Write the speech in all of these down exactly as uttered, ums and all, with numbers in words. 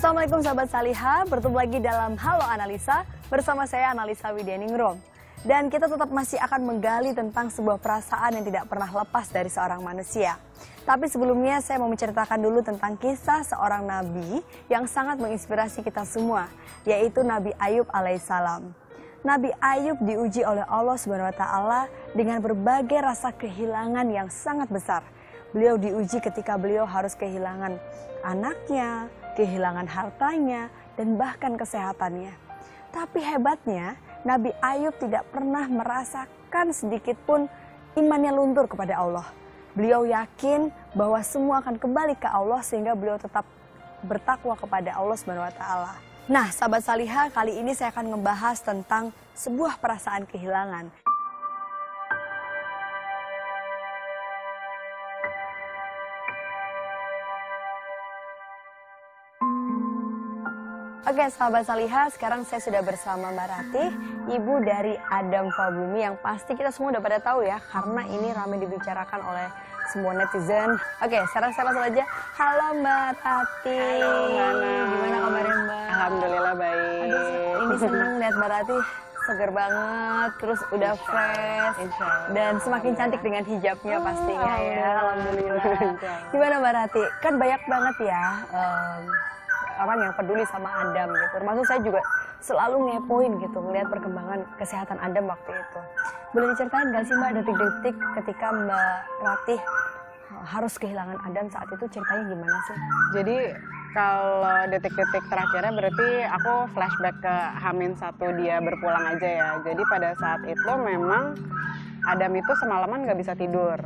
Assalamualaikum sahabat Saliha, bertemu lagi dalam Halo Analisa bersama saya Analisa Widaningroh. Dan kita tetap masih akan menggali tentang sebuah perasaan yang tidak pernah lepas dari seorang manusia. Tapi sebelumnya saya mau menceritakan dulu tentang kisah seorang nabi yang sangat menginspirasi kita semua, yaitu Nabi Ayub alaihissalam. Nabi Ayub diuji oleh Allah subhanahu wa taala dengan berbagai rasa kehilangan yang sangat besar. Beliau diuji ketika beliau harus kehilangan anaknya, kehilangan hartanya, dan bahkan kesehatannya. Tapi hebatnya, Nabi Ayub tidak pernah merasakan sedikit pun imannya luntur kepada Allah. Beliau yakin bahwa semua akan kembali ke Allah sehingga beliau tetap bertakwa kepada Allah subhanahu wa taala. Nah, sahabat Saliha, kali ini saya akan membahas tentang sebuah perasaan kehilangan. Oke sahabat Saliha, sekarang saya sudah bersama Mbak Ratih, ibu dari Adam Fabumi, yang pasti kita semua udah pada tahu ya, karena ini ramai dibicarakan oleh semua netizen. Oke, sekarang saya langsung aja. Halo Mbak Ratih. Halo, gimana kabarnya Mbak? Alhamdulillah baik. Aduh, ini senang lihat Mbak Ratih seger banget, terus udah Insya fresh Insya dan semakin cantik dengan hijabnya pastinya. Oh, ya. Alhamdulillah. Insya. Gimana Mbak Ratih? Kan banyak banget ya um, orang yang peduli sama Adam gitu, termasuk saya juga selalu ngepoin gitu melihat perkembangan kesehatan Adam waktu itu. Boleh diceritain gak sih Mbak detik-detik ketika Mbak Ratih harus kehilangan Adam saat itu, ceritanya gimana sih? Jadi kalau detik-detik terakhirnya berarti aku flashback ke Hamin satu dia berpulang aja ya. Jadi pada saat itu memang Adam itu semalaman gak bisa tidur.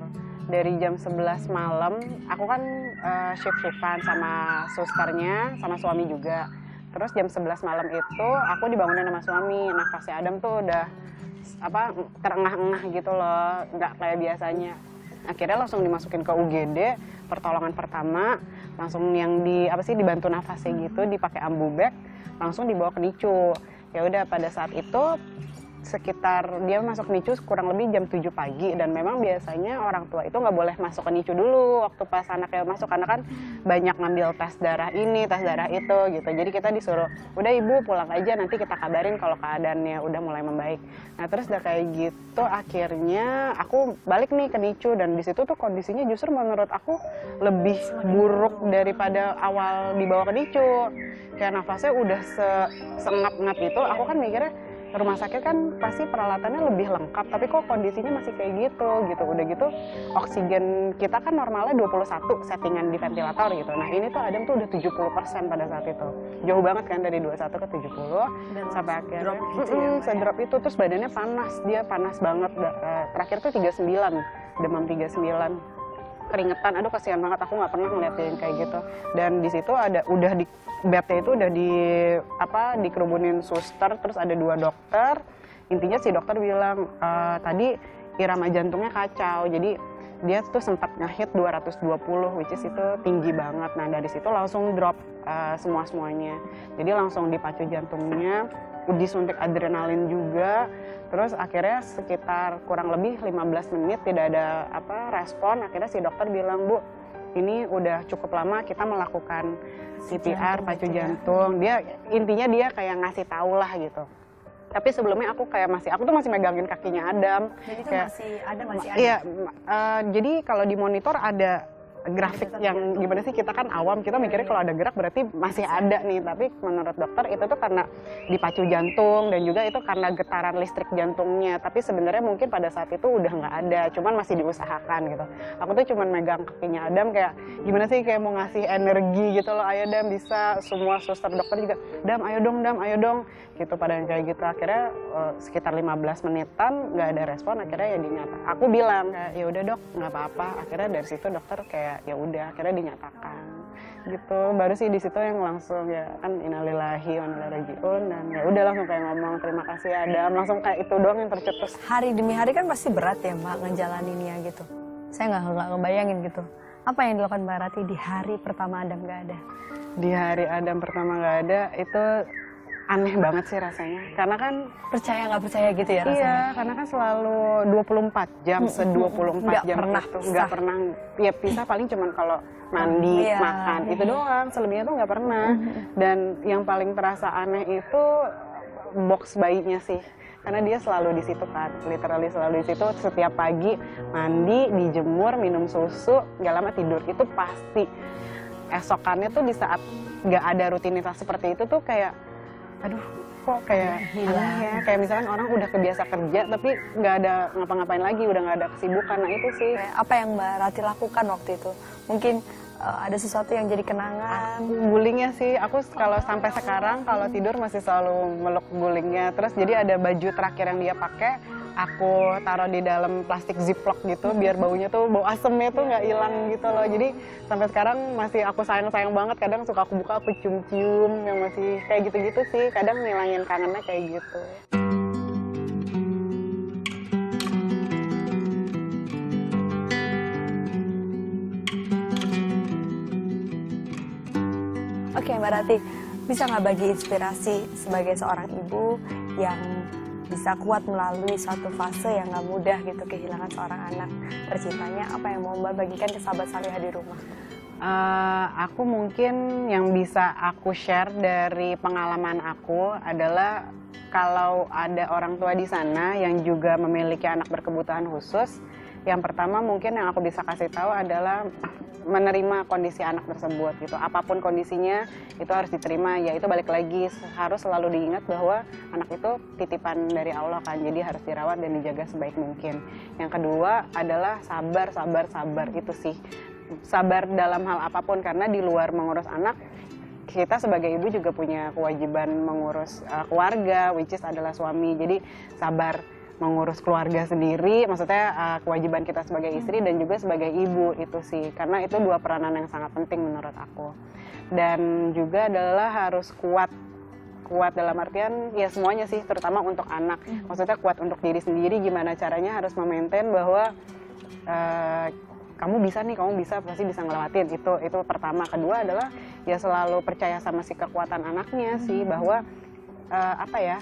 Dari jam sebelas malam, aku kan uh, shift-shiftan sama susternya, sama suami juga. Terus jam sebelas malam itu aku dibangunin sama suami, nafasnya Adam tuh udah apa terengah-engah gitu loh, nggak kayak biasanya. Akhirnya langsung dimasukin ke U G D, pertolongan pertama, langsung yang di apa sih dibantu nafasnya gitu, dipakai ambubek, langsung dibawa ke NICU. Ya udah pada saat itu sekitar dia masuk NICU kurang lebih jam tujuh pagi, dan memang biasanya orang tua itu nggak boleh masuk ke NICU dulu waktu pas anaknya masuk, karena kan banyak ngambil tes darah ini, tes darah itu gitu. Jadi kita disuruh, udah ibu pulang aja, nanti kita kabarin kalau keadaannya udah mulai membaik. Nah terus udah kayak gitu akhirnya aku balik nih ke NICU, dan disitu tuh kondisinya justru menurut aku lebih buruk daripada awal dibawa ke NICU. Kayak nafasnya udah sengap-ngap gitu, aku kan mikirnya rumah sakit kan pasti peralatannya lebih lengkap, tapi kok kondisinya masih kayak gitu gitu. Udah gitu oksigen kita kan normalnya dua puluh satu settingan di ventilator gitu. Nah ini tuh Adam tuh udah tujuh puluh persen pada saat itu. Jauh banget kan dari dua puluh satu ke tujuh puluh. Dan sampai akhirnya gitu mm -mm, ya, sedrop itu. Terus badannya panas, dia panas banget. Terakhir tuh tiga puluh sembilan, demam tiga puluh sembilan. Keringetan, aduh kasihan banget, aku nggak pernah ngeliatin kayak gitu. Dan di situ ada udah di bednya itu udah di apa dikerubunin suster, terus ada dua dokter. Intinya si dokter bilang e, tadi irama jantungnya kacau, jadi dia tuh sempat ngehit dua ratus dua puluh, which is itu tinggi banget. Nah dari situ langsung drop uh, semua semuanya. Jadi langsung dipacu jantungnya, disuntik adrenalin juga. Terus akhirnya sekitar kurang lebih lima belas menit tidak ada apa respon. Akhirnya si dokter bilang, Bu, ini udah cukup lama kita melakukan C P R, pacu jantung. Dia intinya dia kayak ngasih tahu lah gitu. Tapi sebelumnya aku kayak masih, aku tuh masih megangin kakinya Adam. Jadi itu kayak, masih ada, masih ada? Iya, uh, jadi kalau di monitor ada grafik yang gimana sih, kita kan awam, kita mikirnya kalau ada gerak berarti masih ada nih, tapi menurut dokter itu tuh karena dipacu jantung dan juga itu karena getaran listrik jantungnya, tapi sebenarnya mungkin pada saat itu udah nggak ada, cuman masih diusahakan gitu. Aku tuh cuman megang kakinya Adam kayak gimana sih, kayak mau ngasih energi gitu loh, ayo Dam bisa, semua suster dokter juga Dam ayo dong, Dam ayo dong gitu, pada yang kayak gitu. Akhirnya uh, sekitar lima belas menitan nggak ada respon, akhirnya ya dinyata. Aku bilang ya udah dok nggak apa-apa, akhirnya dari situ dokter kayak ya udah akhirnya dinyatakan gitu. Baru sih di situ yang langsung ya kan innalillahi wa inna ilaihi raji'un, dan ya udah langsung kayak ngomong terima kasih Adam, langsung kayak itu doang yang tercetus. Hari demi hari kan pasti berat ya Mbak ngejalaninnya gitu. Saya nggak ngebayangin gitu apa yang dilakukan Mbak Ratih di hari pertama Adam nggak ada. Di hari Adam pertama nggak ada itu aneh banget sih rasanya, karena kan percaya nggak percaya gitu ya rasanya. Iya, karena kan selalu dua puluh empat jam, se dua puluh empat jam pernah itu nggak pernah, ya pisah paling cuman kalau mandi, yeah, makan, itu doang, selebihnya tuh nggak pernah. Dan yang paling terasa aneh itu box bayinya sih, karena dia selalu di situ kan, literally selalu di situ, setiap pagi mandi, dijemur, minum susu, nggak lama tidur, itu pasti. Esokannya tuh di saat nggak ada rutinitas seperti itu tuh kayak, aduh kok kayak gila ya, kayak misalkan orang udah kebiasa kerja tapi nggak ada ngapa-ngapain lagi, udah nggak ada kesibukan. Nah itu sih apa yang Mbak Ratih lakukan waktu itu, mungkin uh, ada sesuatu yang jadi kenangan? Bullyingnya sih, aku kalau oh, sampai oh, sekarang kalau tidur masih selalu meluk bullyingnya. Terus jadi ada baju terakhir yang dia pakai, aku taruh di dalam plastik ziplock gitu, biar baunya tuh, bau asemnya tuh nggak hilang gitu loh. Jadi sampai sekarang masih aku sayang-sayang banget, kadang suka aku buka, aku cium-cium, yang masih kayak gitu-gitu sih, kadang ngilangin kangennya kayak gitu. Oke Mbak Ratih, bisa nggak bagi inspirasi sebagai seorang ibu yang bisa kuat melalui suatu fase yang gak mudah gitu, kehilangan seorang anak tercintanya, apa yang mau Mbak bagikan ke sahabat Saliha di rumah? Uh, aku mungkin yang bisa aku share dari pengalaman aku adalah kalau ada orang tua di sana yang juga memiliki anak berkebutuhan khusus, yang pertama mungkin yang aku bisa kasih tahu adalah menerima kondisi anak tersebut gitu, apapun kondisinya itu harus diterima. Ya itu balik lagi, harus selalu diingat bahwa anak itu titipan dari Allah kan, jadi harus dirawat dan dijaga sebaik mungkin. Yang kedua adalah sabar, sabar, sabar, itu sih, sabar dalam hal apapun, karena di luar mengurus anak, kita sebagai ibu juga punya kewajiban mengurus uh, keluarga, which is adalah suami. Jadi sabar mengurus keluarga sendiri, maksudnya uh, kewajiban kita sebagai istri dan juga sebagai ibu, itu sih, karena itu dua peranan yang sangat penting menurut aku. Dan juga adalah harus kuat, kuat dalam artian ya semuanya sih, terutama untuk anak, maksudnya kuat untuk diri sendiri, gimana caranya harus memaintain bahwa uh, kamu bisa nih, kamu bisa, pasti bisa ngelewatin itu. Itu pertama. Kedua adalah ya selalu percaya sama si kekuatan anaknya sih, bahwa uh, apa ya,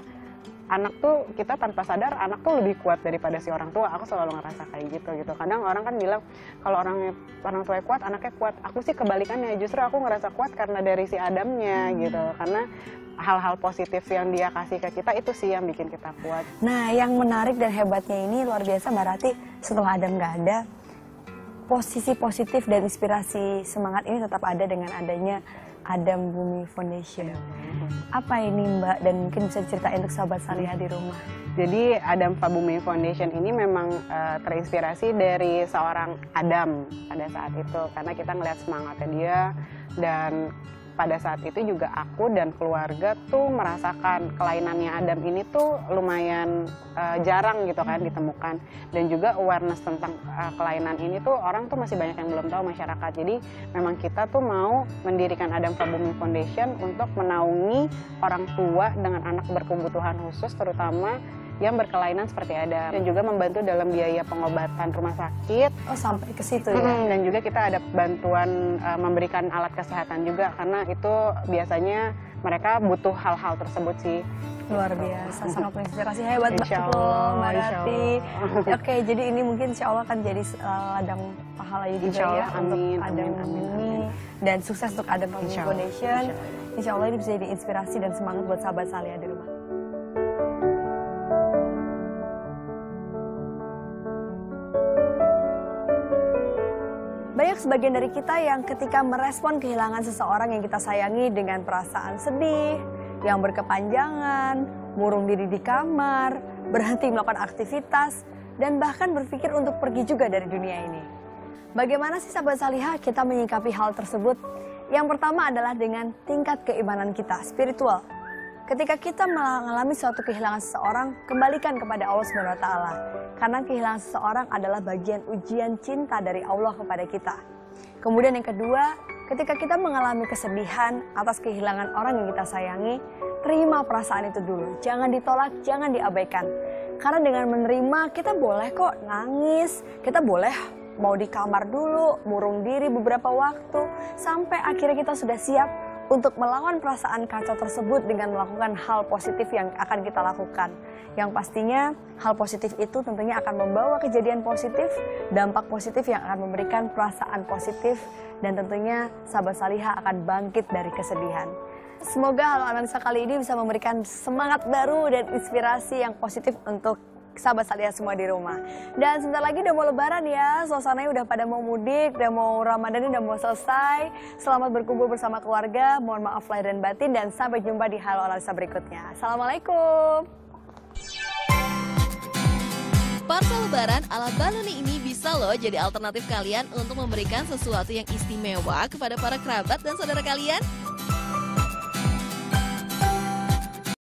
anak tuh, kita tanpa sadar anak tuh lebih kuat daripada si orang tua. Aku selalu ngerasa kayak gitu gitu. Kadang orang kan bilang kalau orang orang tua kuat, anaknya kuat. Aku sih kebalikannya, justru aku ngerasa kuat karena dari si Adamnya gitu. Karena hal-hal positif yang dia kasih ke kita itu sih yang bikin kita kuat. Nah, yang menarik dan hebatnya ini luar biasa Mbak Ratih, setelah Adam nggak ada, posisi positif dan inspirasi semangat ini tetap ada dengan adanya Adam Fabumi Foundation. Apa ini Mbak, dan mungkin bisa diceritain untuk sahabat Saliha di rumah? Jadi Adam Fabumi Foundation ini memang uh, terinspirasi dari seorang Adam pada saat itu, karena kita ngeliat semangatnya dia, dan pada saat itu juga aku dan keluarga tuh merasakan kelainannya Adam ini tuh lumayan uh, jarang gitu kan ditemukan, dan juga awareness tentang uh, kelainan ini tuh orang tuh masih banyak yang belum tahu masyarakat. Jadi memang kita tuh mau mendirikan Adam Fabumi Foundation untuk menaungi orang tua dengan anak berkebutuhan khusus, terutama yang berkelainan seperti Adam, dan juga membantu dalam biaya pengobatan rumah sakit. Oh, sampai ke situ ya? Hmm, dan juga kita ada bantuan uh, memberikan alat kesehatan juga, karena itu biasanya mereka butuh hal-hal tersebut sih. Luar biasa, sangat menginspirasi, hebat banget loh Mbak Ratih. Oke, jadi ini mungkin insya Allah akan jadi uh, ladang pahala juga insya Allah, ya, amin, untuk Adam ini, dan sukses untuk Adam Fabumi Foundation. Insya Allah. insya Allah ini bisa jadi inspirasi dan semangat buat sahabat Saliha di rumah. Banyak sebagian dari kita yang ketika merespon kehilangan seseorang yang kita sayangi dengan perasaan sedih, yang berkepanjangan, murung diri di kamar, berhenti melakukan aktivitas, dan bahkan berpikir untuk pergi juga dari dunia ini. Bagaimana sih sahabat Saliha kita menyikapi hal tersebut? Yang pertama adalah dengan tingkat keimanan kita, spiritual. Ketika kita mengalami suatu kehilangan seseorang, kembalikan kepada Allah subhanahu wa taala. Karena kehilangan seseorang adalah bagian ujian cinta dari Allah kepada kita. Kemudian yang kedua, ketika kita mengalami kesedihan atas kehilangan orang yang kita sayangi, terima perasaan itu dulu. Jangan ditolak, jangan diabaikan. Karena dengan menerima, kita boleh kok nangis, kita boleh mau di kamar dulu, murung diri beberapa waktu, sampai akhirnya kita sudah siap untuk melawan perasaan kacau tersebut dengan melakukan hal positif yang akan kita lakukan. Yang pastinya hal positif itu tentunya akan membawa kejadian positif, dampak positif yang akan memberikan perasaan positif, dan tentunya sahabat Saliha akan bangkit dari kesedihan. Semoga Halo Analisa kali ini bisa memberikan semangat baru dan inspirasi yang positif untuk sahabat Saliha semua di rumah. Dan sebentar lagi udah mau lebaran ya, suasananya udah pada mau mudik, udah mau Ramadan, udah mau selesai. Selamat berkumpul bersama keluarga, mohon maaf lahir dan batin, dan sampai jumpa di Halo Analisa berikutnya. Assalamualaikum. Parcel lebaran ala Baloni ini bisa loh jadi alternatif kalian untuk memberikan sesuatu yang istimewa kepada para kerabat dan saudara kalian.